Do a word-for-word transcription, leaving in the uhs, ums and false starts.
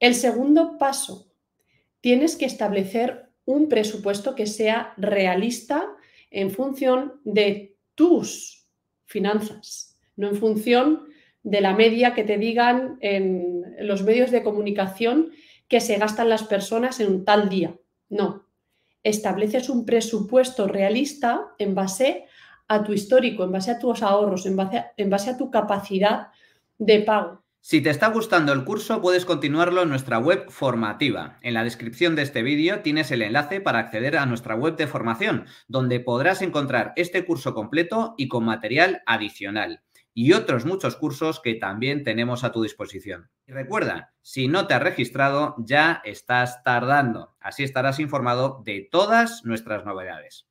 El segundo paso, tienes que establecer un presupuesto que sea realista en función de tus finanzas, no en función de la media que te digan en los medios de comunicación que se gastan las personas en un tal día. No, estableces un presupuesto realista en base a tu histórico, en base a tus ahorros, en base a, en base a tu capacidad de pago. Si te está gustando el curso, puedes continuarlo en nuestra web formativa. En la descripción de este vídeo tienes el enlace para acceder a nuestra web de formación, donde podrás encontrar este curso completo y con material adicional, y otros muchos cursos que también tenemos a tu disposición. Y recuerda, si no te has registrado, ya estás tardando. Así estarás informado de todas nuestras novedades.